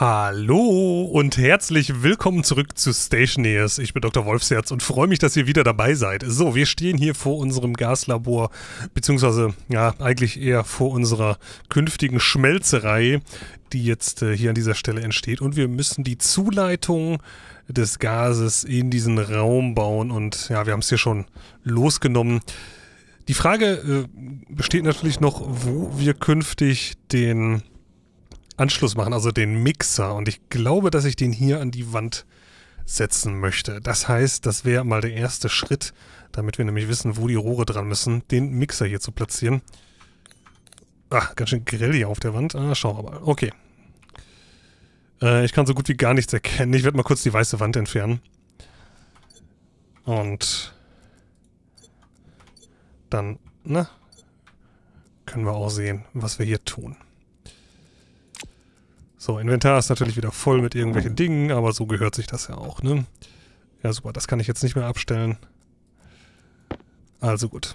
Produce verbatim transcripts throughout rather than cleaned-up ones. Hallo und herzlich willkommen zurück zu Stationeers. Ich bin Doktor Wolfsherz und freue mich, dass ihr wieder dabei seid. So, wir stehen hier vor unserem Gaslabor, beziehungsweise, ja, eigentlich eher vor unserer künftigen Schmelzerei, die jetzt äh, hier an dieser Stelle entsteht. Und wir müssen die Zuleitung des Gases in diesen Raum bauen. Und ja, wir haben es hier schon losgenommen. Die Frage äh, besteht natürlich noch, wo wir künftig den Anschluss machen, also den Mixer. Und ich glaube, dass ich den hier an die Wand setzen möchte. Das heißt, das wäre mal der erste Schritt, damit wir nämlich wissen, wo die Rohre dran müssen, den Mixer hier zu platzieren. Ach, ganz schön grell hier auf der Wand. Ah, schauen wir mal. Okay. Äh, ich kann so gut wie gar nichts erkennen. Ich werde mal kurz die weiße Wand entfernen. Und dann, na, können wir auch sehen, was wir hier tun. So, Inventar ist natürlich wieder voll mit irgendwelchen Dingen, aber so gehört sich das ja auch, ne? Ja, super, das kann ich jetzt nicht mehr abstellen. Also gut.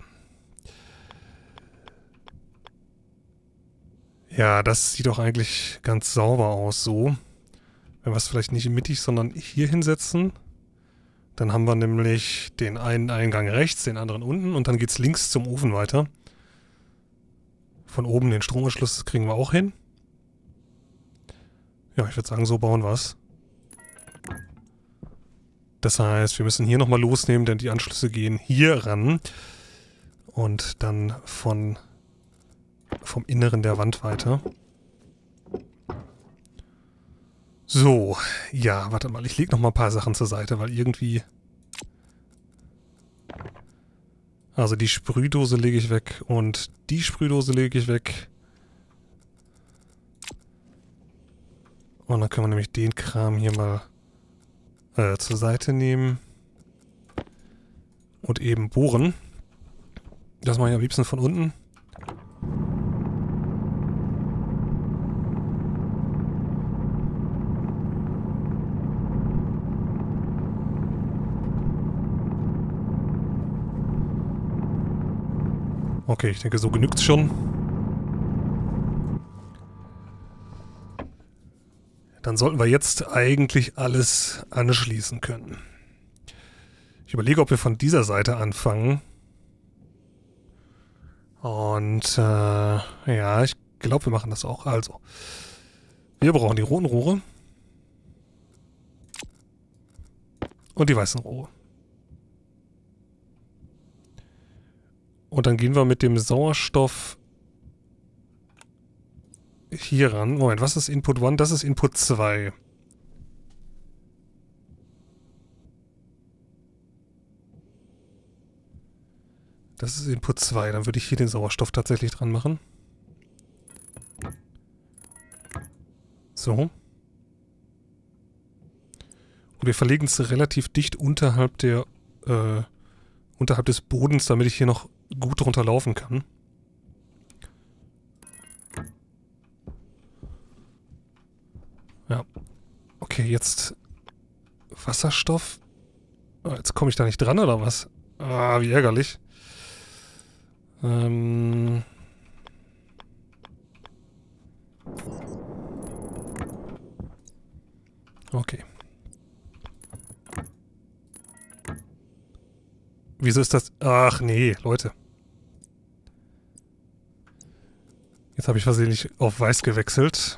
Ja, das sieht doch eigentlich ganz sauber aus, so. Wenn wir es vielleicht nicht mittig, sondern hier hinsetzen, dann haben wir nämlich den einen Eingang rechts, den anderen unten und dann geht's links zum Ofen weiter. Von oben den Stromanschluss kriegen wir auch hin. Ja, ich würde sagen, so bauen wir es. Das heißt, wir müssen hier nochmal losnehmen, denn die Anschlüsse gehen hier ran. Und dann von, vom Inneren der Wand weiter. So, ja, warte mal, ich lege nochmal ein paar Sachen zur Seite, weil irgendwie... Also die Sprühdose lege ich weg und die Sprühdose lege ich weg. Und dann können wir nämlich den Kram hier mal äh, zur Seite nehmen. Und eben bohren. Das mache ich am liebsten von unten. Okay, ich denke, so genügt es schon. Dann sollten wir jetzt eigentlich alles anschließen können. Ich überlege, ob wir von dieser Seite anfangen. Und äh, ja, ich glaube, wir machen das auch. Also, wir brauchen die roten Rohre. Und die weißen Rohre. Und dann gehen wir mit dem Sauerstoff... hier ran. Moment, was ist Input eins? Das ist Input zwei. Das ist Input zwei. Dann würde ich hier den Sauerstoff tatsächlich dran machen. So. Und wir verlegen es relativ dicht unterhalb der, äh, unterhalb des Bodens, damit ich hier noch gut drunter laufen kann. Ja. Okay, jetzt Wasserstoff. Oh, jetzt komme ich da nicht dran, oder was? Ah, wie ärgerlich. Ähm. Okay. Wieso ist das? Ach nee, Leute. Jetzt habe ich versehentlich auf weiß gewechselt.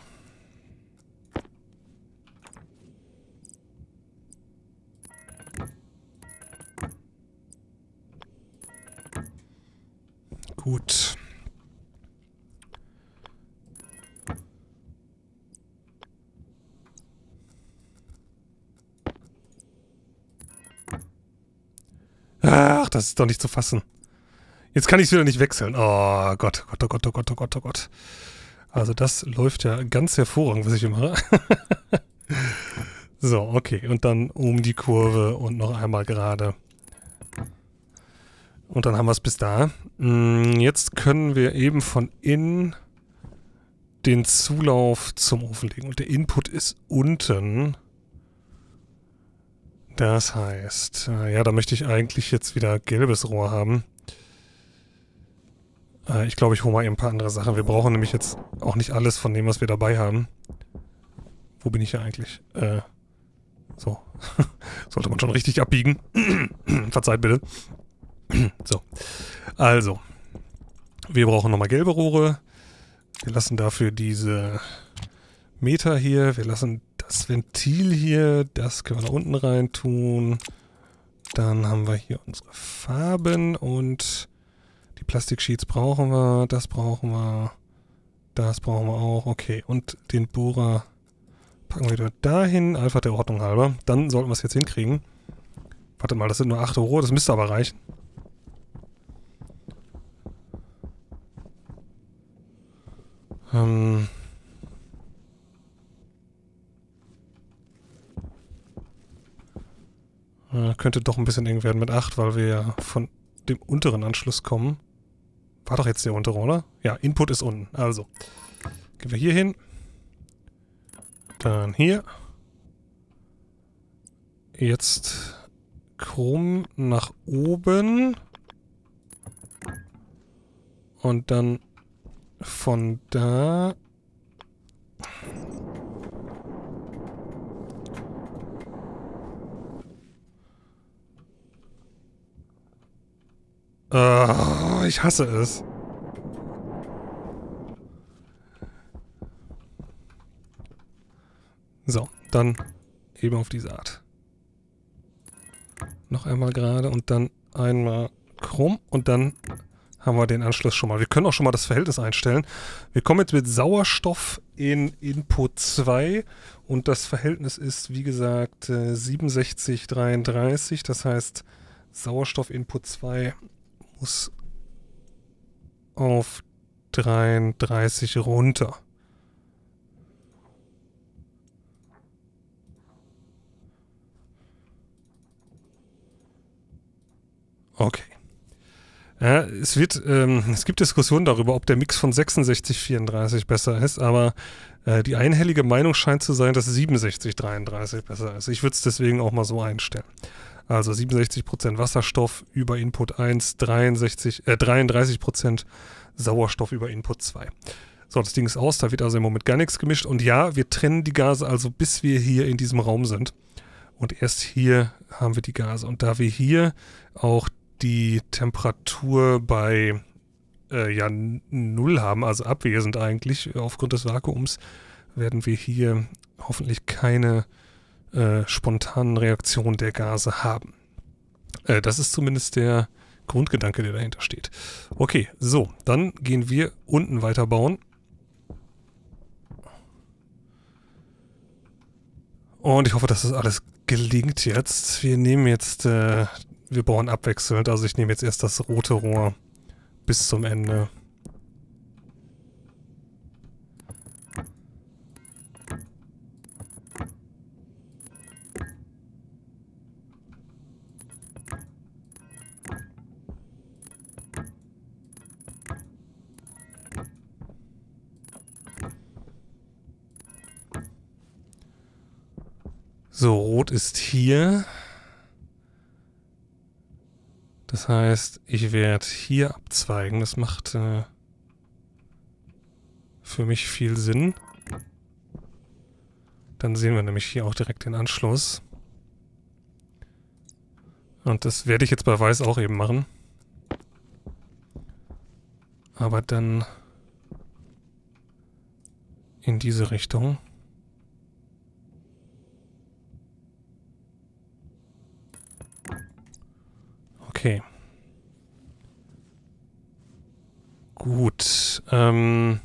Gut. Ach, das ist doch nicht zu fassen. Jetzt kann ich es wieder nicht wechseln. Oh Gott, Gott, oh Gott, oh Gott, oh Gott, oh Gott. Also das läuft ja ganz hervorragend, was ich hier mache. So, okay. Und dann um die Kurve und noch einmal gerade. Und dann haben wir es bis da. Jetzt können wir eben von innen den Zulauf zum Ofen legen. Und der Input ist unten. Das heißt, ja, da möchte ich eigentlich jetzt wieder gelbes Rohr haben. Ich glaube, ich hole mal eben ein paar andere Sachen. Wir brauchen nämlich jetzt auch nicht alles von dem, was wir dabei haben. Wo bin ich ja eigentlich? Äh, so. Sollte man schon richtig abbiegen. Verzeiht bitte. So. Also. Wir brauchen nochmal gelbe Rohre. Wir lassen dafür diese Meter hier. Wir lassen das Ventil hier. Das können wir da unten rein tun. Dann haben wir hier unsere Farben und die Plastiksheets brauchen wir. Das brauchen wir. Das brauchen wir auch. Okay. Und den Bohrer packen wir wieder dahin. Einfach der Ordnung halber. Dann sollten wir es jetzt hinkriegen. Warte mal, das sind nur acht Euro. Das müsste aber reichen. Ähm... Könnte doch ein bisschen eng werden mit acht, weil wir ja von dem unteren Anschluss kommen. War doch jetzt der untere, oder? Ja, Input ist unten. Also, gehen wir hier hin. Dann hier. Jetzt krumm nach oben. Und dann von da... Oh, ich hasse es. So, dann eben auf diese Art. Noch einmal gerade und dann einmal krumm und dann haben wir den Anschluss schon mal. Wir können auch schon mal das Verhältnis einstellen. Wir kommen jetzt mit Sauerstoff in Input zwei und das Verhältnis ist, wie gesagt, siebenundsechzig zu dreiunddreißig. Das heißt, Sauerstoff Input zwei... muss auf dreiunddreißig runter. Okay. Ja, es wird, ähm, es gibt Diskussionen darüber, ob der Mix von sechsundsechzig zu vierunddreißig besser ist, aber äh, die einhellige Meinung scheint zu sein, dass siebenundsechzig zu dreiunddreißig besser ist. Ich würde es deswegen auch mal so einstellen. Also siebenundsechzig Prozent Wasserstoff über Input eins, dreiundsechzig, äh, dreiunddreißig Prozent Sauerstoff über Input zwei. So, das Ding ist aus, da wird also im Moment gar nichts gemischt. Und ja, wir trennen die Gase also, bis wir hier in diesem Raum sind. Und erst hier haben wir die Gase. Und da wir hier auch die Temperatur bei äh, ja, null haben, also abwesend eigentlich, aufgrund des Vakuums, werden wir hier hoffentlich keine... Äh, spontanen Reaktion der Gase haben. Äh, das ist zumindest der Grundgedanke, der dahinter steht. Okay, so, dann gehen wir unten weiterbauen. Und ich hoffe, dass das alles gelingt jetzt. Wir nehmen jetzt, äh, wir bauen abwechselnd, also ich nehme jetzt erst das rote Rohr bis zum Ende. So, rot ist hier. Das heißt, ich werde hier abzweigen. Das macht äh, für mich viel Sinn. Dann sehen wir nämlich hier auch direkt den Anschluss. Und das werde ich jetzt bei Weiß auch eben machen. Aber dann in diese Richtung. Okay. Gut. Ähm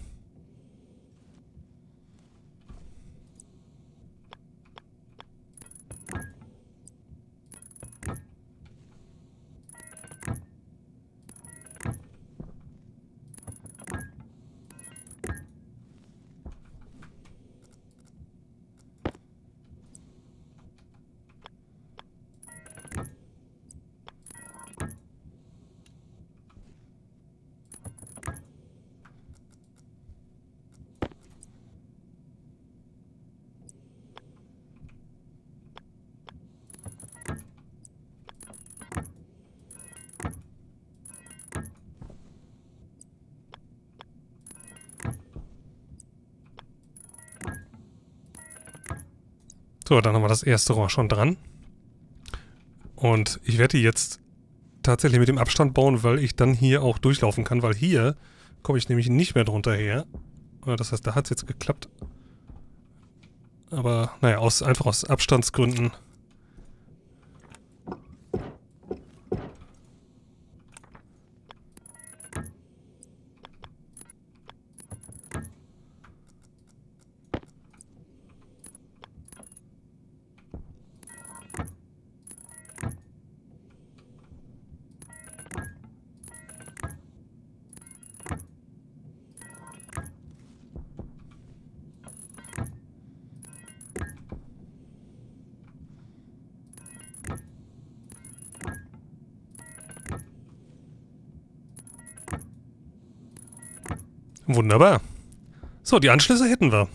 So, dann haben wir das erste Rohr schon dran. Und ich werde die jetzt tatsächlich mit dem Abstand bauen, weil ich dann hier auch durchlaufen kann, weil hier komme ich nämlich nicht mehr drunter her. Das heißt, da hat es jetzt geklappt. Aber, naja, aus, einfach aus Abstandsgründen. Wunderbar. So, die Anschlüsse hätten wir.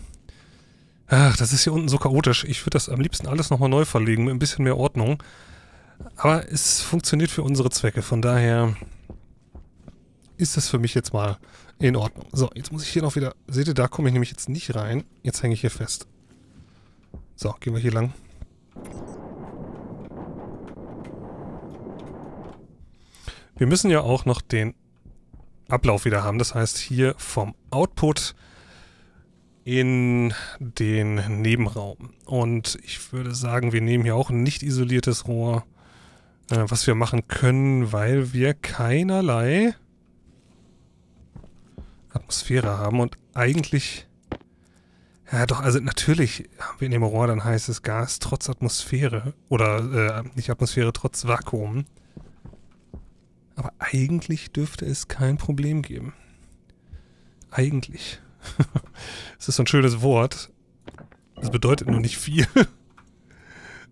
Ach, das ist hier unten so chaotisch. Ich würde das am liebsten alles nochmal neu verlegen, mit ein bisschen mehr Ordnung. Aber es funktioniert für unsere Zwecke, von daher ist das für mich jetzt mal in Ordnung. So, jetzt muss ich hier noch wieder... Seht ihr, da komme ich nämlich jetzt nicht rein. Jetzt hänge ich hier fest. So, gehen wir hier lang. Wir müssen ja auch noch den Ablauf wieder haben. Das heißt, hier vom Output in den Nebenraum. Und ich würde sagen, wir nehmen hier auch ein nicht isoliertes Rohr, äh, was wir machen können, weil wir keinerlei Atmosphäre haben. Und eigentlich, ja doch, also natürlich haben wir in dem Rohr dann heißes Gas trotz Atmosphäre. Oder äh, nicht Atmosphäre, trotz Vakuum. Aber eigentlich dürfte es kein Problem geben. Eigentlich. Es ist so ein schönes Wort. Das bedeutet nur nicht viel.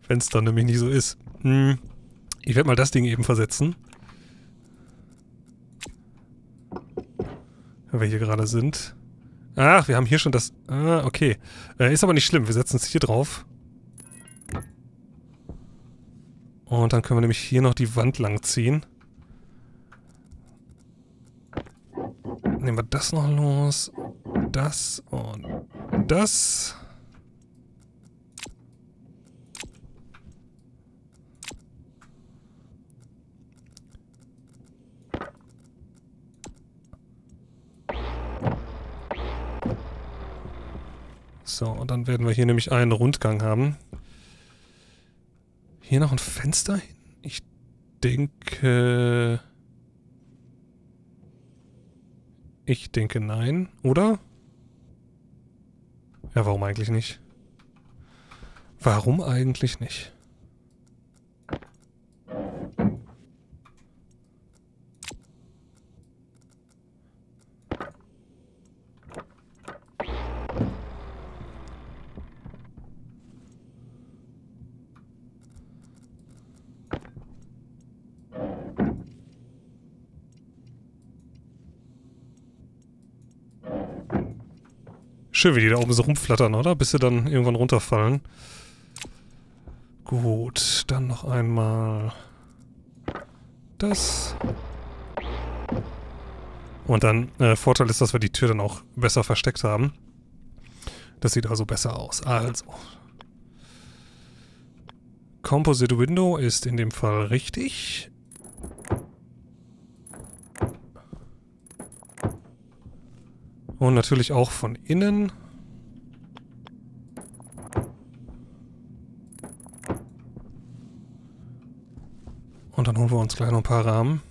Wenn es dann nämlich nicht so ist. Hm. Ich werde mal das Ding eben versetzen. Wenn wir hier gerade sind. Ach, wir haben hier schon das... Ah, okay. Äh, ist aber nicht schlimm. Wir setzen es hier drauf. Und dann können wir nämlich hier noch die Wand lang ziehen. Nehmen wir das noch los, das und das. So, und dann werden wir hier nämlich einen Rundgang haben. Hier noch ein Fenster hin? Ich denke... Ich denke nein, oder? Ja, warum eigentlich nicht? Warum eigentlich nicht? Schön, wie die da oben so rumflattern, oder? Bis sie dann irgendwann runterfallen. Gut, dann noch einmal das. Und dann, äh, Vorteil ist, dass wir die Tür dann auch besser versteckt haben. Das sieht also besser aus. Also. Composite Window ist in dem Fall richtig. Und natürlich auch von innen. Und dann holen wir uns gleich noch ein paar Rahmen.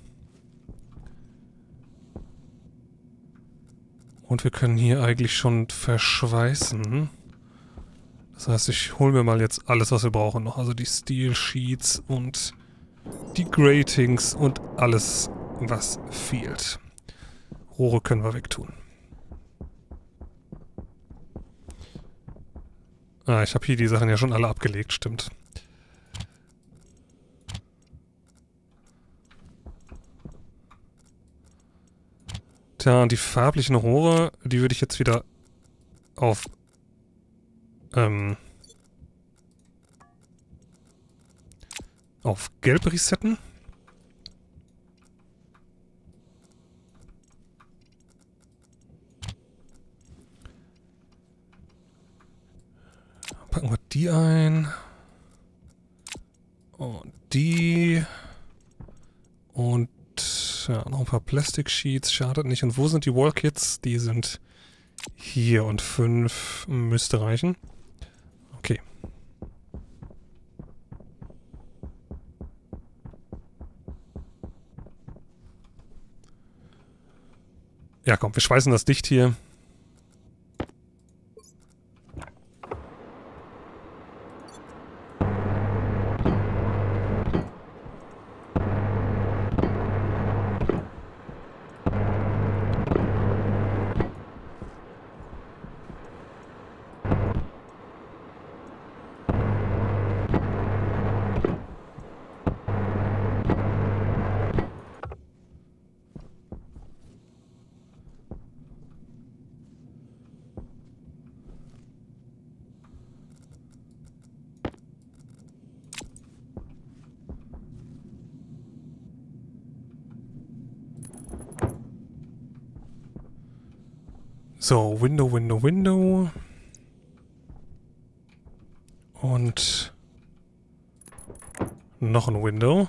Und wir können hier eigentlich schon verschweißen. Das heißt, ich hole mir mal jetzt alles, was wir brauchen noch. Also die Steel Sheets und die Gratings und alles, was fehlt. Rohre können wir wegtun. Ah, ich habe hier die Sachen ja schon alle abgelegt, stimmt. Tja, und die farblichen Rohre, die würde ich jetzt wieder auf... Ähm... auf gelb resetten. packen wir die ein. Und die. Und ja, noch ein paar Plastic Sheets. Schadet nicht. Und wo sind die Wallkits? Die sind hier. Und fünf müsste reichen. Okay. Ja, komm, wir schweißen das dicht hier. So, Window, Window, Window. Und noch ein Window.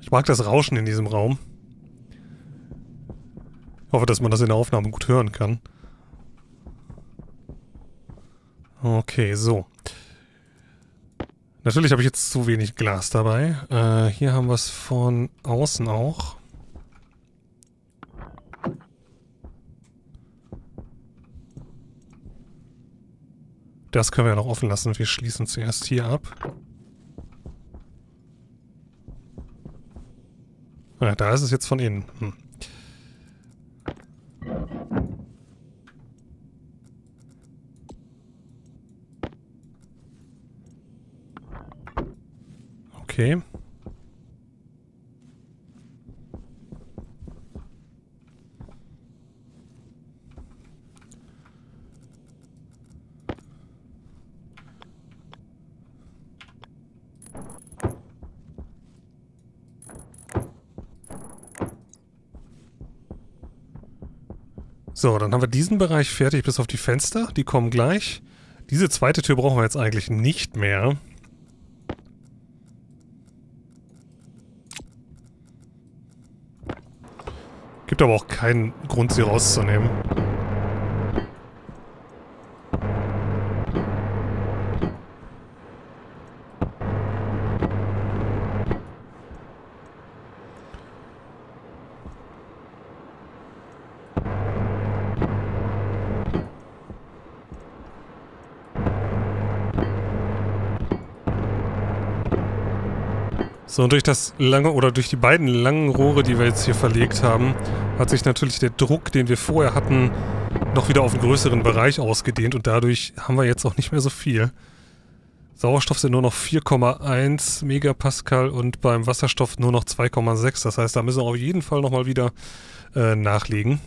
Ich mag das Rauschen in diesem Raum. Ich hoffe, dass man das in der Aufnahme gut hören kann. Okay, so. Natürlich habe ich jetzt zu wenig Glas dabei. Äh, hier haben wir es von außen auch. Das können wir ja noch offen lassen. Wir schließen zuerst hier ab. Ja, da ist es jetzt von innen. Hm. Okay. So, dann haben wir diesen Bereich fertig, bis auf die Fenster. Die kommen gleich. Diese zweite Tür brauchen wir jetzt eigentlich nicht mehr. Gibt aber auch keinen Grund, sie rauszunehmen. So, und durch das lange, oder durch die beiden langen Rohre, die wir jetzt hier verlegt haben, hat sich natürlich der Druck, den wir vorher hatten, noch wieder auf einen größeren Bereich ausgedehnt und dadurch haben wir jetzt auch nicht mehr so viel. Sauerstoff sind nur noch vier Komma eins Megapascal und beim Wasserstoff nur noch zwei Komma sechs. Das heißt, da müssen wir auf jeden Fall nochmal wieder äh, nachlegen.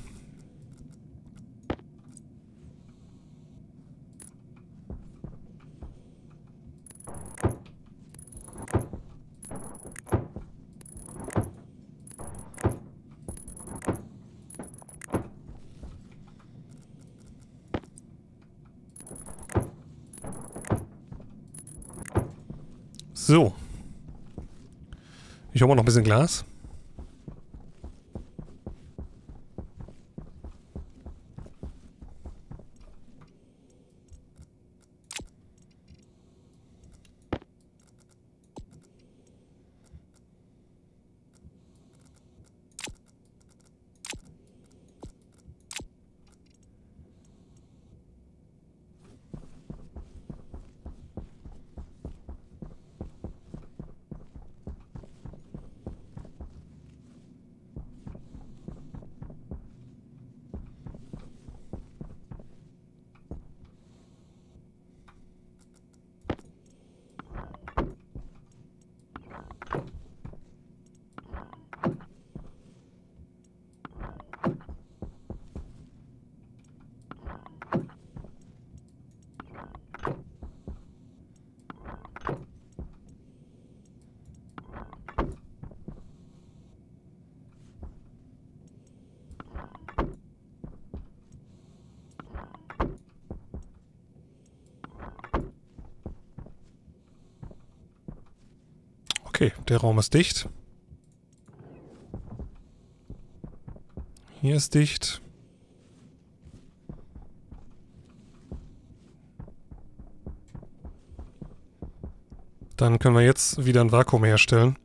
So. Ich hole mal noch ein bisschen Glas. Okay, der Raum ist dicht. Hier ist dicht. Dann können wir jetzt wieder ein Vakuum herstellen.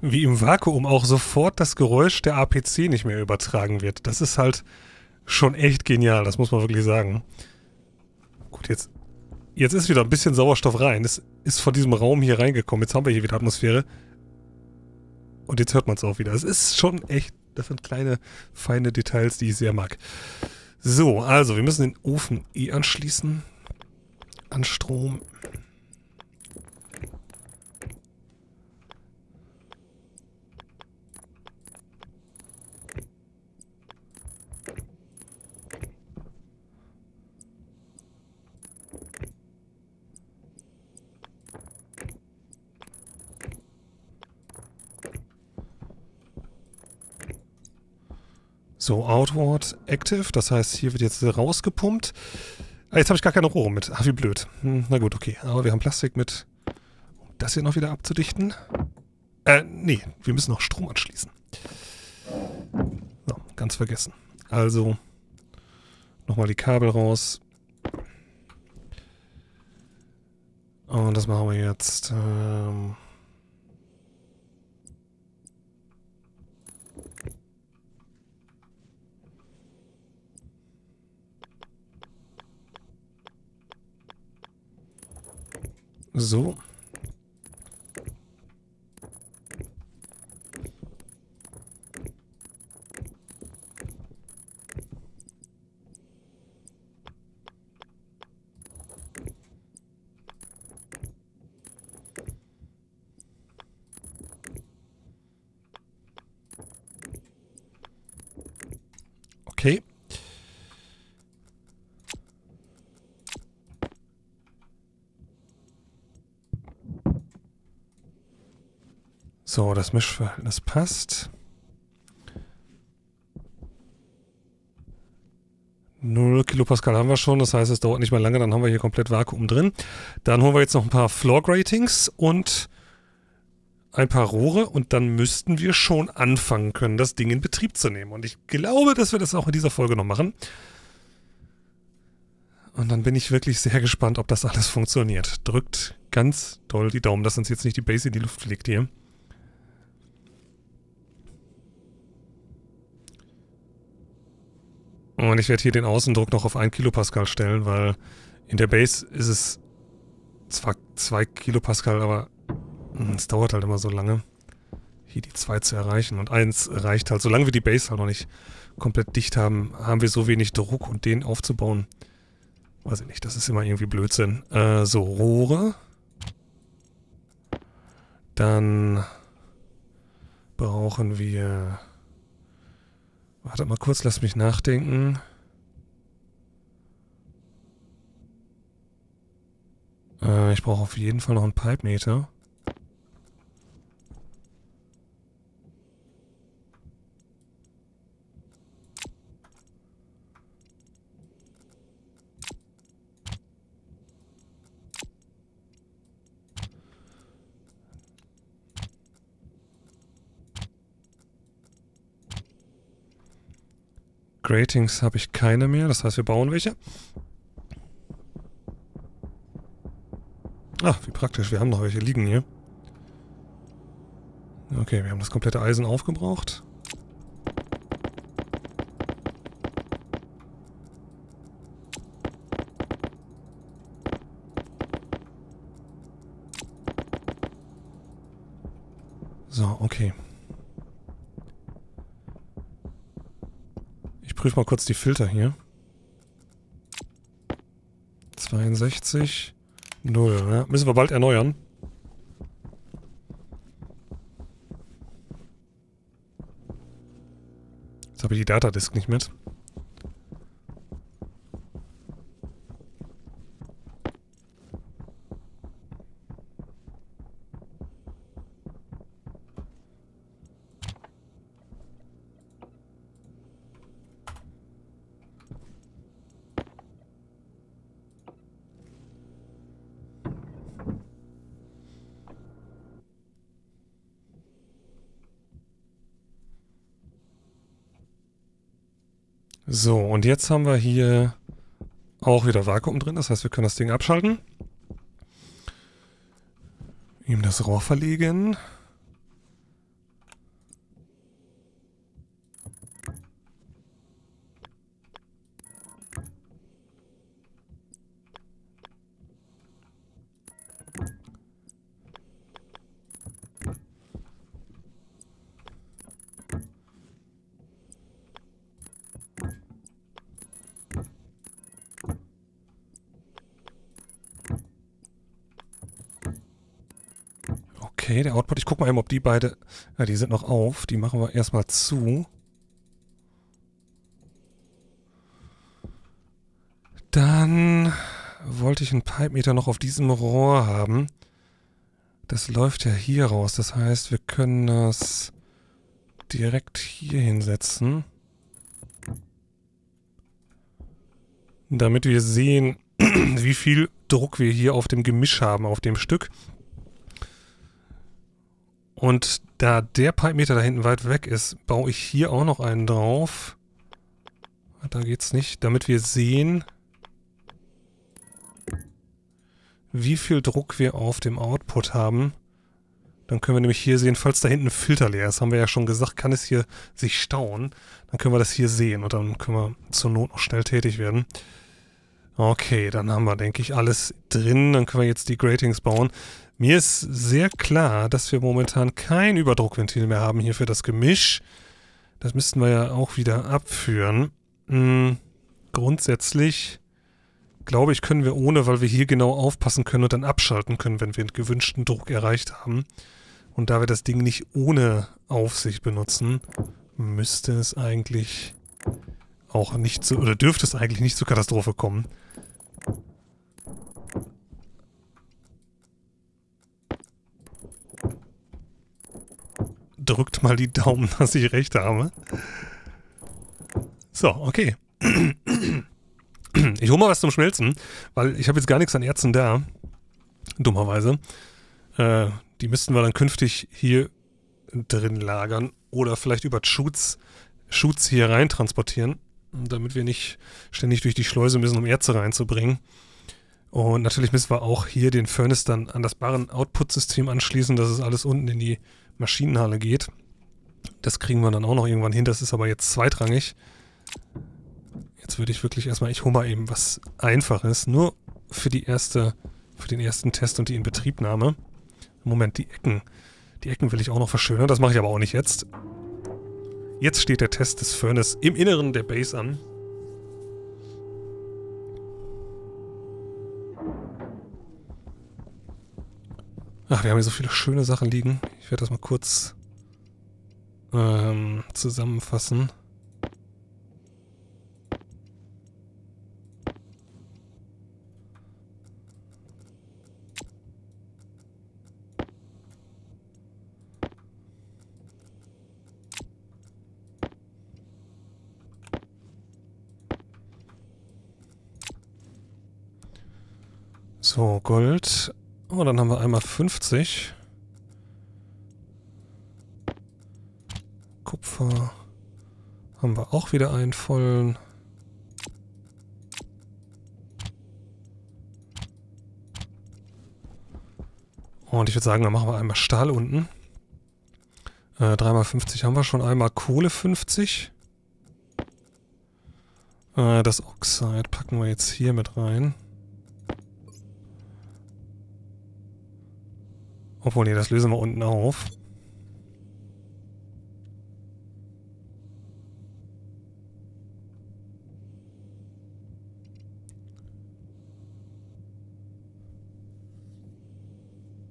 Wie im Vakuum auch sofort das Geräusch der A P C nicht mehr übertragen wird. Das ist halt schon echt genial, das muss man wirklich sagen. Gut, jetzt, jetzt ist wieder ein bisschen Sauerstoff rein. Es ist von diesem Raum hier reingekommen. Jetzt haben wir hier wieder Atmosphäre. Und jetzt hört man es auch wieder. Es ist schon echt, das sind kleine, feine Details, die ich sehr mag. So, also, wir müssen den Ofen eh anschließen. An Strom. So, Outward Active, das heißt, hier wird jetzt rausgepumpt. Ah, jetzt habe ich gar keine Rohre mit. Ach, wie blöd. Hm, na gut, okay. Aber wir haben Plastik mit, um das hier noch wieder abzudichten. Äh, nee, wir müssen noch Strom anschließen. So, ganz vergessen. Also, nochmal die Kabel raus. Und das machen wir jetzt, ähm... So. Okay. So, das Mischverhältnis passt. null Kilopascal haben wir schon, das heißt, es dauert nicht mehr lange, dann haben wir hier komplett Vakuum drin. Dann holen wir jetzt noch ein paar Floor Gratings und ein paar Rohre und dann müssten wir schon anfangen können, das Ding in Betrieb zu nehmen. Und ich glaube, dass wir das auch in dieser Folge noch machen. Und dann bin ich wirklich sehr gespannt, ob das alles funktioniert. Drückt ganz doll die Daumen, dass uns jetzt nicht die Base in die Luft fliegt hier. Und ich werde hier den Außendruck noch auf ein Kilopascal stellen, weil in der Base ist es zwar zwei Kilopascal, aber es dauert halt immer so lange, hier die zwei zu erreichen. Und eins reicht halt, solange wir die Base halt noch nicht komplett dicht haben, haben wir so wenig Druck und den aufzubauen. Weiß ich nicht, das ist immer irgendwie Blödsinn. Äh, so, Rohre. Dann brauchen wir... Warte mal kurz, lass mich nachdenken. Äh, ich brauche auf jeden Fall noch einen Pipemeter. Gratings habe ich keine mehr, das heißt, wir bauen welche. Ah, wie praktisch, wir haben noch welche liegen hier. Okay, wir haben das komplette Eisen aufgebraucht. So, okay. Ich prüfe mal kurz die Filter hier. zweiundsechzig. null. Ja. Müssen wir bald erneuern. Jetzt habe ich die Datadisk nicht mit. So, und jetzt haben wir hier auch wieder Vakuum drin. Das heißt, wir können das Ding abschalten. Ihm das Rohr verlegen. Okay, der Output, ich gucke mal eben, ob die beide, ja, die sind noch auf, die machen wir erstmal zu. Dann wollte ich einen Pipemeter noch auf diesem Rohr haben. Das läuft ja hier raus, das heißt, wir können das direkt hier hinsetzen. Damit wir sehen, wie viel Druck wir hier auf dem Gemisch haben, auf dem Stück. Und da der Pipemeter da hinten weit weg ist, baue ich hier auch noch einen drauf. Da geht's nicht, damit wir sehen, wie viel Druck wir auf dem Output haben. Dann können wir nämlich hier sehen, falls da hinten ein Filter leer ist, haben wir ja schon gesagt, kann es hier sich stauen. Dann können wir das hier sehen und dann können wir zur Not noch schnell tätig werden. Okay, dann haben wir, denke ich, alles drin. Dann können wir jetzt die Gratings bauen. Mir ist sehr klar, dass wir momentan kein Überdruckventil mehr haben hier für das Gemisch. Das müssten wir ja auch wieder abführen. Hm, grundsätzlich glaube ich, können wir ohne, weil wir hier genau aufpassen können und dann abschalten können, wenn wir den gewünschten Druck erreicht haben. Und da wir das Ding nicht ohne Aufsicht benutzen, müsste es eigentlich auch nicht zu, oder dürfte es eigentlich nicht zur Katastrophe kommen. Drückt mal die Daumen, dass ich recht habe. So, okay. Ich hole mal was zum Schmelzen, weil ich habe jetzt gar nichts an Erzen da. Dummerweise. Äh, die müssten wir dann künftig hier drin lagern oder vielleicht über Schutz, Schutz hier rein transportieren, damit wir nicht ständig durch die Schleuse müssen, um Erze reinzubringen. Und natürlich müssen wir auch hier den Furnace dann an das Barren-Output-System anschließen, dass es alles unten in die Maschinenhalle geht. Das kriegen wir dann auch noch irgendwann hin, das ist aber jetzt zweitrangig. Jetzt würde ich wirklich erstmal, ich hole mal eben was Einfaches, nur für die erste, für den ersten Test und die Inbetriebnahme. Moment, die Ecken. Die Ecken will ich auch noch verschönern, das mache ich aber auch nicht jetzt. Jetzt steht der Test des Furnace im Inneren der Base an. Ach, wir haben hier so viele schöne Sachen liegen. Ich werde das mal kurz ähm, zusammenfassen. So, Gold. Oh, dann haben wir einmal fünfzig. Kupfer haben wir auch wieder einen vollen. Und ich würde sagen, dann machen wir einmal Stahl unten. Äh, drei mal fünfzig haben wir schon. Einmal Kohle fünfzig. Äh, das Oxide packen wir jetzt hier mit rein. Obwohl, nee, das lösen wir unten auf.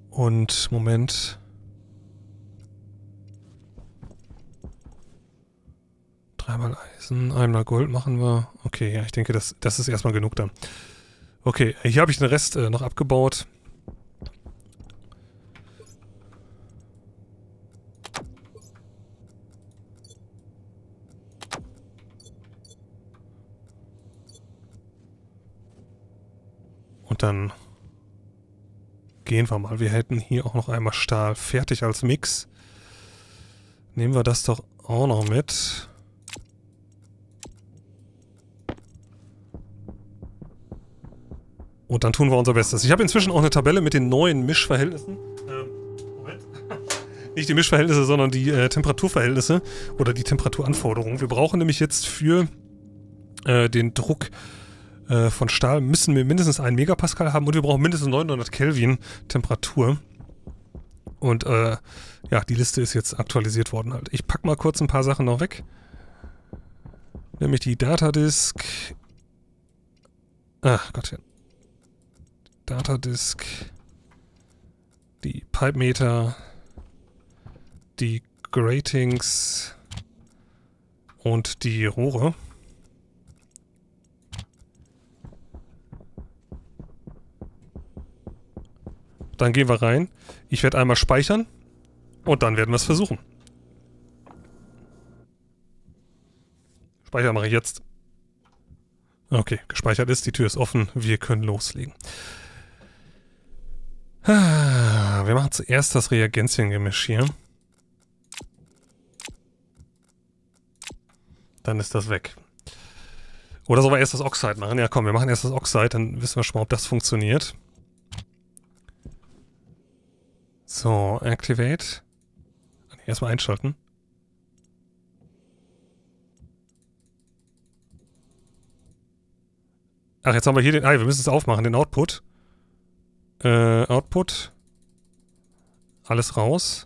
Und, Moment. Dreimal Eisen, einmal Gold machen wir. Okay, ja, ich denke, das, das ist erstmal genug dann. Okay, hier habe ich den Rest äh, noch abgebaut. Dann gehen wir mal. Wir hätten hier auch noch einmal Stahl fertig als Mix. Nehmen wir das doch auch noch mit. Und dann tun wir unser Bestes. Ich habe inzwischen auch eine Tabelle mit den neuen Mischverhältnissen. Ähm, Moment. Nicht die Mischverhältnisse, sondern die äh, Temperaturverhältnisse oder die Temperaturanforderungen. Wir brauchen nämlich jetzt für äh, den Druck äh, von Stahl müssen wir mindestens einen Megapascal haben und wir brauchen mindestens neunhundert Kelvin Temperatur. Und äh, ja, die Liste ist jetzt aktualisiert worden halt. Ich packe mal kurz ein paar Sachen noch weg. Nämlich die Datadisk. Ach Gottchen. Datadisk. Die Pipemeter. Die Gratings. Und die Rohre. Dann gehen wir rein. Ich werde einmal speichern. Und dann werden wir es versuchen. Speicher mache ich jetzt. Okay, gespeichert ist, die Tür ist offen, wir können loslegen. Wir machen zuerst das Reagenziengemisch hier. Dann ist das weg. Oder sollen wir erst das Oxide machen? Ja komm, wir machen erst das Oxide, dann wissen wir schon mal, ob das funktioniert. So, Activate. Erstmal einschalten. Ach, jetzt haben wir hier den... Ah, wir müssen es aufmachen, den Output. Äh, Output. Alles raus.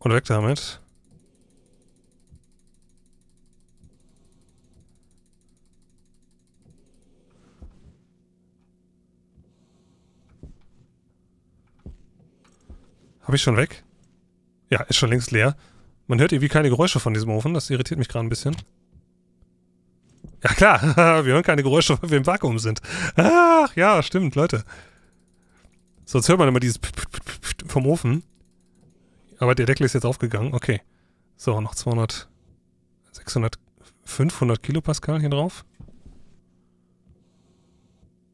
Und weg damit. Habe ich schon weg? Ja, ist schon längst leer. Man hört irgendwie keine Geräusche von diesem Ofen, das irritiert mich gerade ein bisschen. Ja klar, wir hören keine Geräusche, weil wir im Vakuum sind. Ach ja, stimmt, Leute. Sonst hört man immer dieses vom Ofen. Aber der Deckel ist jetzt aufgegangen, okay. So, noch zweihundert, sechshundert, fünfhundert Kilopascal hier drauf.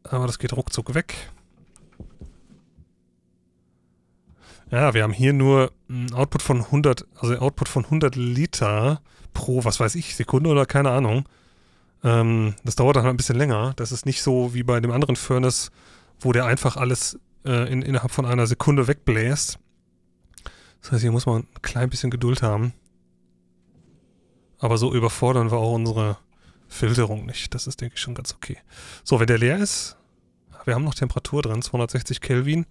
Aber das geht ruckzuck weg. Ja, wir haben hier nur einen Output von hundert, also Output von hundert Liter pro, was weiß ich, Sekunde oder keine Ahnung. Ähm, das dauert dann ein bisschen länger. Das ist nicht so wie bei dem anderen Furnace, wo der einfach alles äh, in, innerhalb von einer Sekunde wegbläst. Das heißt, hier muss man ein klein bisschen Geduld haben. Aber so überfordern wir auch unsere Filterung nicht. Das ist, denke ich, schon ganz okay. So, wenn der leer ist, wir haben noch Temperatur drin, zweihundertsechzig Kelvin.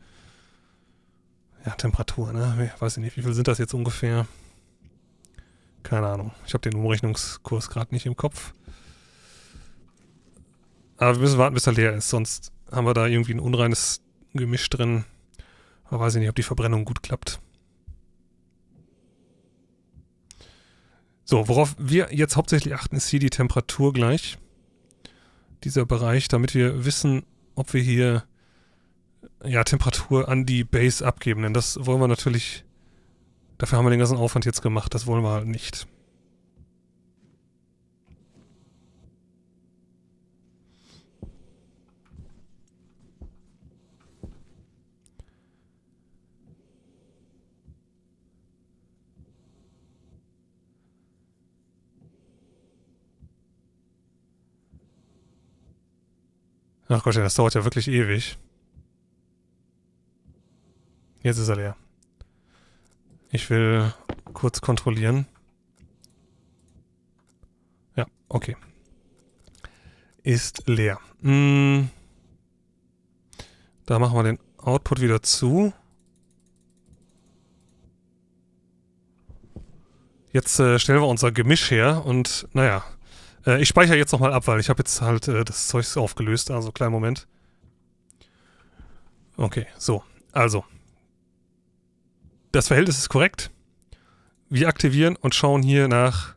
Ja, Temperatur, ne? Ich weiß nicht, wie viel sind das jetzt ungefähr? Keine Ahnung. Ich habe den Umrechnungskurs gerade nicht im Kopf. Aber wir müssen warten, bis er leer ist, sonst haben wir da irgendwie ein unreines Gemisch drin. Aber weiß ich nicht, ob die Verbrennung gut klappt. So, worauf wir jetzt hauptsächlich achten, ist hier die Temperatur gleich. Dieser Bereich, damit wir wissen, ob wir hier ja, Temperatur an die Base abgeben. Denn das wollen wir natürlich, dafür haben wir den ganzen Aufwand jetzt gemacht, das wollen wir halt nicht. Ach Gott, das dauert ja wirklich ewig. Jetzt ist er leer. Ich will kurz kontrollieren. Ja, okay. Ist leer. Hm. Da machen wir den Output wieder zu. Jetzt äh, stellen wir unser Gemisch her und naja. Ich speichere jetzt nochmal ab, weil ich habe jetzt halt äh, das Zeug aufgelöst. Also, kleinen Moment. Okay, so. Also. Das Verhältnis ist korrekt. Wir aktivieren und schauen hier nach,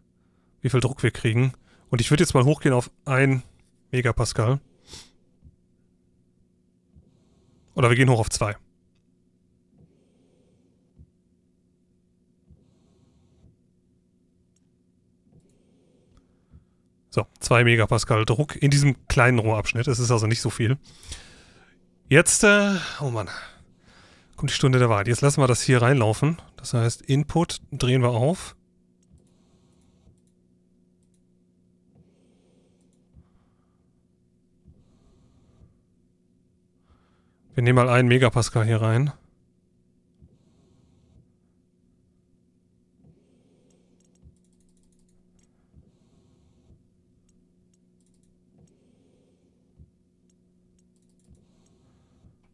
wie viel Druck wir kriegen. Und ich würde jetzt mal hochgehen auf ein Megapascal. Oder wir gehen hoch auf zwei. So, zwei Megapascal Druck in diesem kleinen Rohrabschnitt. Es ist also nicht so viel. Jetzt, äh, oh Mann, kommt die Stunde der Wahrheit. Jetzt lassen wir das hier reinlaufen. Das heißt, Input drehen wir auf. Wir nehmen mal einen Megapascal hier rein.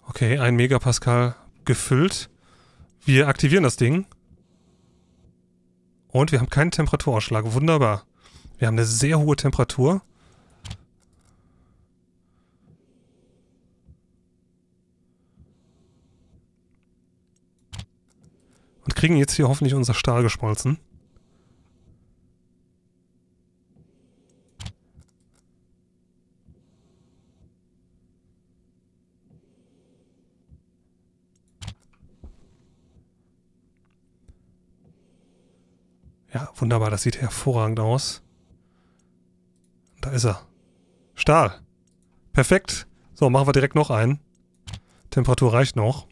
Okay, ein Megapascal gefüllt. Wir aktivieren das Ding. Und wir haben keinen Temperaturausschlag. Wunderbar. Wir haben eine sehr hohe Temperatur. Und kriegen jetzt hier hoffentlich unser Stahl geschmolzen. Ja, wunderbar, das sieht hervorragend aus. Da ist er. Stahl. Perfekt. So, machen wir direkt noch einen. Temperatur reicht noch.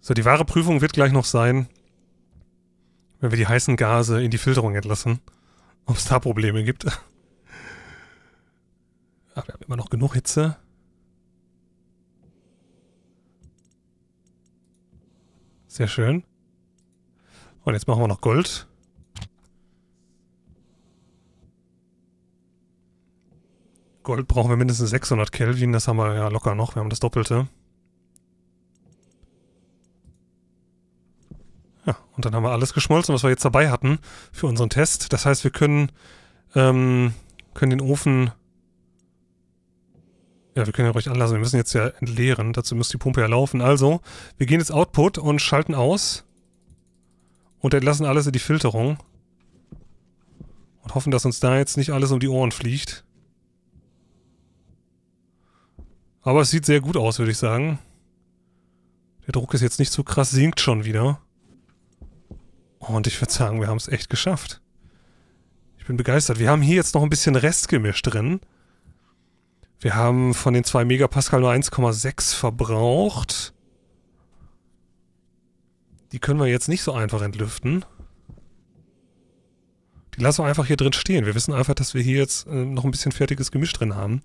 So, die wahre Prüfung wird gleich noch sein, wenn wir die heißen Gase in die Filterung entlassen, ob es da Probleme gibt. Aber wir haben immer noch genug Hitze. Sehr schön. Und jetzt machen wir noch Gold. Gold brauchen wir mindestens sechshundert Kelvin, das haben wir ja locker noch, wir haben das Doppelte. Ja, und dann haben wir alles geschmolzen, was wir jetzt dabei hatten für unseren Test. Das heißt, wir können, ähm, können den Ofen... Ja, wir können ja ruhig anlassen. Wir müssen jetzt ja entleeren. Dazu muss die Pumpe ja laufen. Also, wir gehen jetzt Output und schalten aus. Und entlassen alles in die Filterung. Und hoffen, dass uns da jetzt nicht alles um die Ohren fliegt. Aber es sieht sehr gut aus, würde ich sagen. Der Druck ist jetzt nicht so krass, sinkt schon wieder. Und ich würde sagen, wir haben es echt geschafft. Ich bin begeistert. Wir haben hier jetzt noch ein bisschen Restgemisch drin. Wir haben von den zwei Megapascal nur eins Komma sechs verbraucht. Die können wir jetzt nicht so einfach entlüften. Die lassen wir einfach hier drin stehen. Wir wissen einfach, dass wir hier jetzt äh, noch ein bisschen fertiges Gemisch drin haben.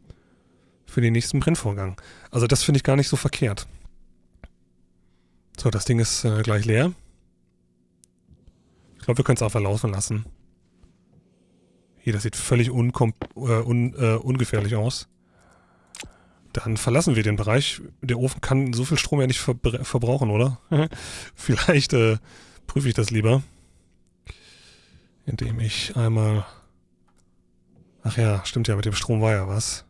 Für den nächsten Brennvorgang. Also das finde ich gar nicht so verkehrt. So, das Ding ist äh, gleich leer. Ich glaube, wir können es einfach laufen lassen. Hier, das sieht völlig unkom äh, un äh, ungefährlich aus. Dann verlassen wir den Bereich. Der Ofen kann so viel Strom ja nicht verbr verbrauchen, oder? Vielleicht äh, prüfe ich das lieber. Indem ich einmal... Ach ja, stimmt ja, mit dem Strom war ja was.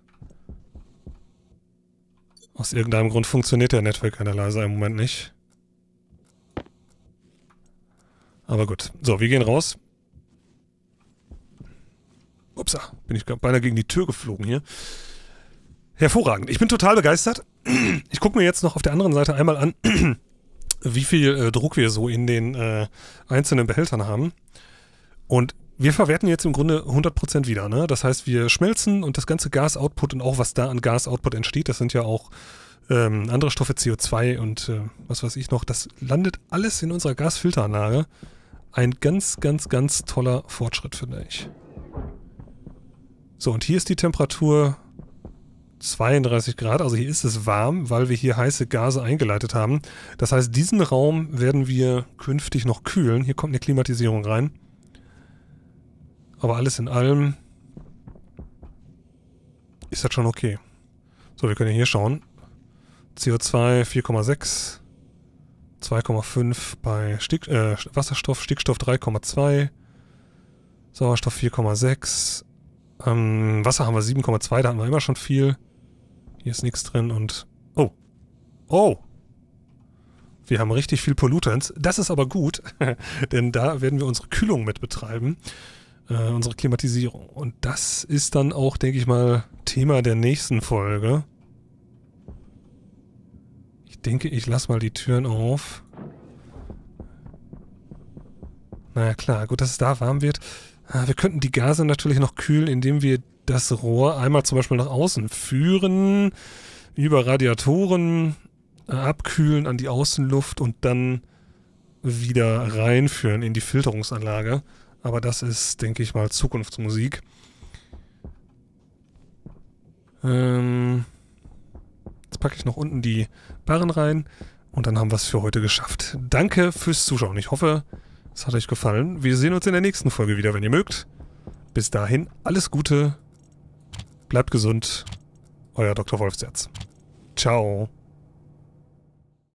Aus irgendeinem Grund funktioniert der Netzwerkanalyzer im Moment nicht. Aber gut. So, wir gehen raus. Upsa, bin ich beinahe gegen die Tür geflogen hier. Hervorragend. Ich bin total begeistert. Ich gucke mir jetzt noch auf der anderen Seite einmal an, wie viel äh, Druck wir so in den äh, einzelnen Behältern haben. Und wir verwerten jetzt im Grunde hundert Prozent wieder, ne? Das heißt, wir schmelzen und das ganze Gasoutput und auch was da an Gasoutput entsteht, das sind ja auch ähm, andere Stoffe, C O zwei und äh, was weiß ich noch, das landet alles in unserer Gasfilteranlage. Ein ganz, ganz, ganz toller Fortschritt, finde ich. So, und hier ist die Temperatur zweiunddreißig Grad. Also hier ist es warm, weil wir hier heiße Gase eingeleitet haben. Das heißt, diesen Raum werden wir künftig noch kühlen. Hier kommt eine Klimatisierung rein. Aber alles in allem ist das schon okay. So, wir können hier schauen. C O zwei vier Komma sechs, zwei Komma fünf bei Stick, äh, Wasserstoff, Stickstoff drei Komma zwei, Sauerstoff vier Komma sechs, ähm, Wasser haben wir sieben Komma zwei, da hatten wir immer schon viel. Hier ist nichts drin und... Oh! Oh! Wir haben richtig viel Pollutants. Das ist aber gut, denn da werden wir unsere Kühlung mit betreiben. Äh, unsere Klimatisierung. Und das ist dann auch, denke ich mal, Thema der nächsten Folge. Ich denke, ich lasse mal die Türen auf. Naja, klar. Gut, dass es da warm wird. Wir könnten die Gase natürlich noch kühlen, indem wir das Rohr einmal zum Beispiel nach außen führen. Über Radiatoren. abkühlen an die Außenluft und dann wieder reinführen in die Filterungsanlage. Aber das ist, denke ich mal, Zukunftsmusik. Ähm, jetzt packe ich noch unten die Barren rein und dann haben wir es für heute geschafft. Danke fürs Zuschauen. Ich hoffe, es hat euch gefallen. Wir sehen uns in der nächsten Folge wieder, wenn ihr mögt. Bis dahin, alles Gute, bleibt gesund, euer Doktor Wolfsherz. Ciao.